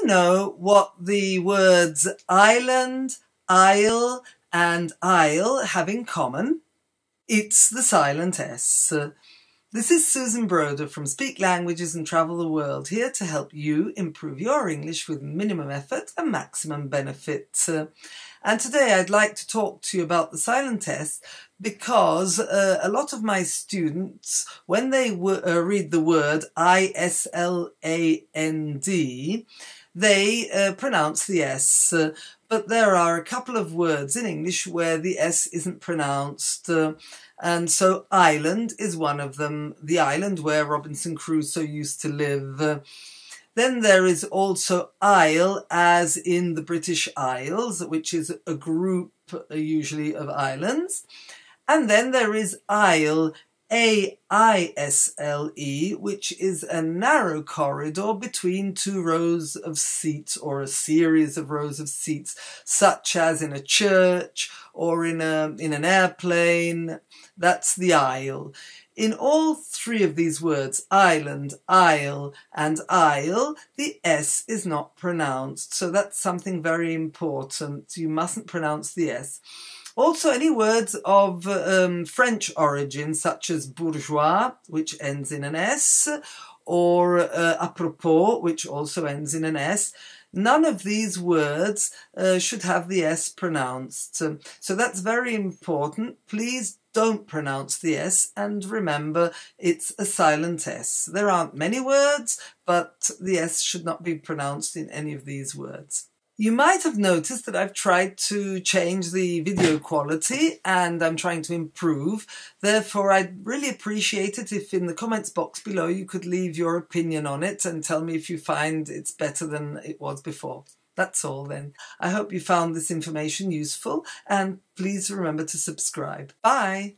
you know what the words island, isle and isle have in common? It's the silent S. This is Susan Broder from Speak Languages and Travel the World, here to help you improve your English with minimum effort and maximum benefit. And today I'd like to talk to you about the silent S because a lot of my students, when they read the word island, they pronounce the S. But there are a couple of words in English where the S isn't pronounced. And so island is one of them, the island where Robinson Crusoe used to live. Then there is also isle, as in the British Isles, which is a group usually of islands. And then there is aisle, A-I-S-L-E, which is a narrow corridor between two rows of seats or a series of rows of seats, such as in a church or in an airplane. That's the aisle. In all three of these words, island, aisle and aisle, the S is not pronounced. So that's something very important. You mustn't pronounce the S. Also, any words of French origin, such as bourgeois, which ends in an S, or apropos, which also ends in an S, none of these words should have the S pronounced. So that's very important. Please don't pronounce the S, and remember, it's a silent S. There aren't many words, but the S should not be pronounced in any of these words. You might have noticed that I've tried to change the video quality and I'm trying to improve. Therefore, I'd really appreciate it if in the comments box below you could leave your opinion on it and tell me if you find it's better than it was before. That's all then. I hope you found this information useful and please remember to subscribe. Bye!